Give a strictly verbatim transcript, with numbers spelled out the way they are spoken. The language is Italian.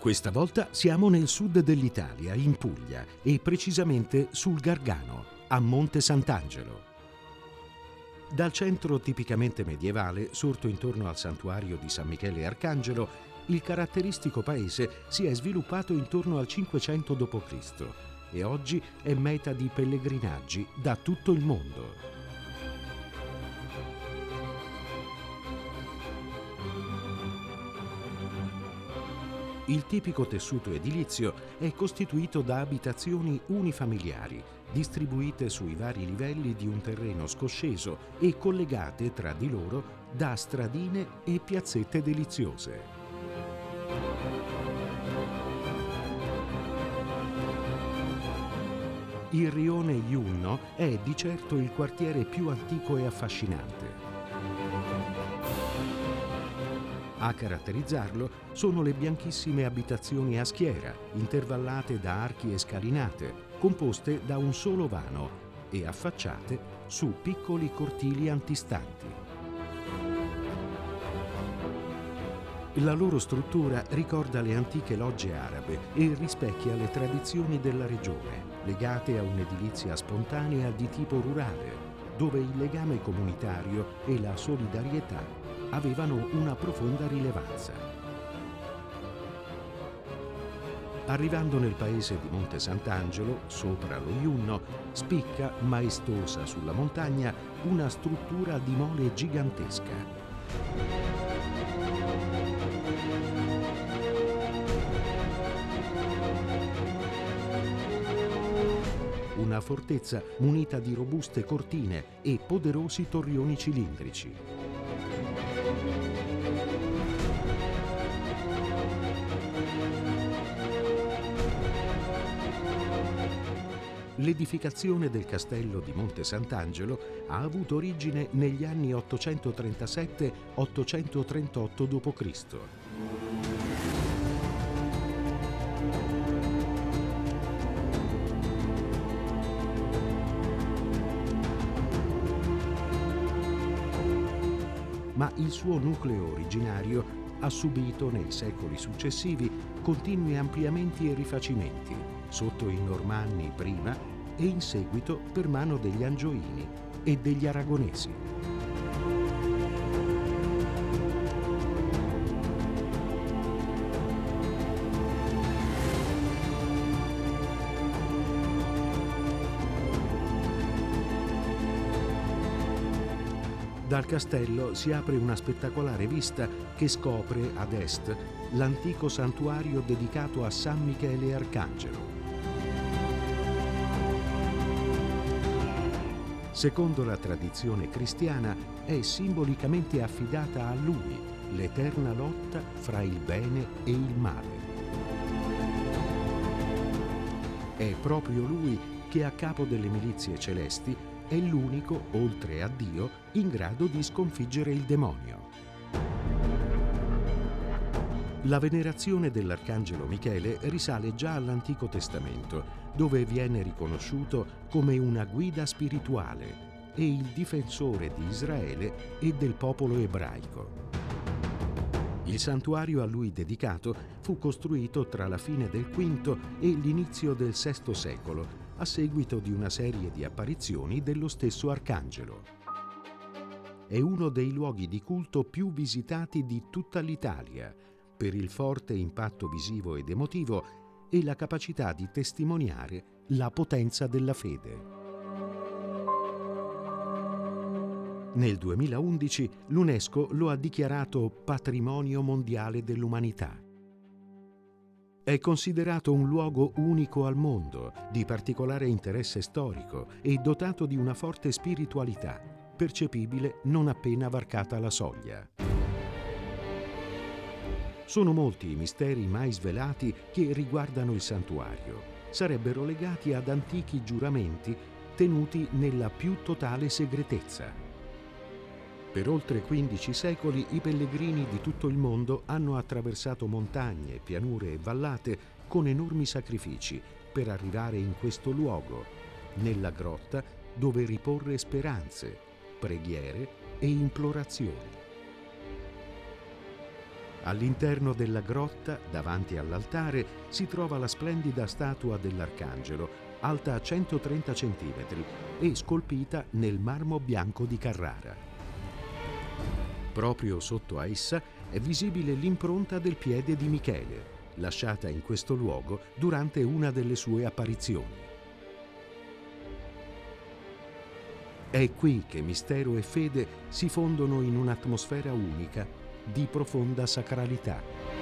Questa volta siamo nel sud dell'Italia, in Puglia, e precisamente sul Gargano, a Monte Sant'Angelo. Dal centro tipicamente medievale, sorto intorno al santuario di San Michele Arcangelo, il caratteristico paese si è sviluppato intorno al cinquecento dopo Cristo e oggi è meta di pellegrinaggi da tutto il mondo. Il tipico tessuto edilizio è costituito da abitazioni unifamiliari, distribuite sui vari livelli di un terreno scosceso e collegate tra di loro da stradine e piazzette deliziose. Il rione Iunno è di certo il quartiere più antico e affascinante. A caratterizzarlo sono le bianchissime abitazioni a schiera, intervallate da archi e scalinate, composte da un solo vano e affacciate su piccoli cortili antistanti. La loro struttura ricorda le antiche logge arabe e rispecchia le tradizioni della regione, legate a un'edilizia spontanea di tipo rurale, dove il legame comunitario e la solidarietà avevano una profonda rilevanza. Arrivando nel paese di Monte Sant'Angelo, sopra lo Iunno, spicca, maestosa sulla montagna, una struttura di mole gigantesca. Una fortezza munita di robuste cortine e poderosi torrioni cilindrici. L'edificazione del castello di Monte Sant'Angelo ha avuto origine negli anni ottocentotrentasette ottocento trentotto dopo Cristo. Ma il suo nucleo originario ha subito nei secoli successivi continui ampliamenti e rifacimenti, sotto i Normanni prima e in seguito per mano degli Angioini e degli Aragonesi. Dal castello si apre una spettacolare vista che scopre ad est l'antico santuario dedicato a San Michele Arcangelo. Secondo la tradizione cristiana, è simbolicamente affidata a lui l'eterna lotta fra il bene e il male. È proprio lui che a capo delle milizie celesti è l'unico, oltre a Dio, in grado di sconfiggere il demonio. La venerazione dell'Arcangelo Michele risale già all'Antico Testamento, dove viene riconosciuto come una guida spirituale e il difensore di Israele e del popolo ebraico. Il santuario a lui dedicato fu costruito tra la fine del quinto e l'inizio del sesto secolo, a seguito di una serie di apparizioni dello stesso Arcangelo. È uno dei luoghi di culto più visitati di tutta l'Italia, per il forte impatto visivo ed emotivo e la capacità di testimoniare la potenza della fede. Nel duemilaundici l'UNESCO lo ha dichiarato Patrimonio Mondiale dell'Umanità. È considerato un luogo unico al mondo, di particolare interesse storico e dotato di una forte spiritualità, percepibile non appena varcata la soglia. Sono molti i misteri mai svelati che riguardano il santuario. Sarebbero legati ad antichi giuramenti tenuti nella più totale segretezza. Per oltre quindici secoli i pellegrini di tutto il mondo hanno attraversato montagne, pianure e vallate con enormi sacrifici per arrivare in questo luogo, nella grotta dove riporre speranze, preghiere e implorazioni. All'interno della grotta, davanti all'altare, si trova la splendida statua dell'Arcangelo, alta centotrenta centimetri e scolpita nel marmo bianco di Carrara. Proprio sotto a essa è visibile l'impronta del piede di Michele, lasciata in questo luogo durante una delle sue apparizioni. È qui che mistero e fede si fondono in un'atmosfera unica di profonda sacralità.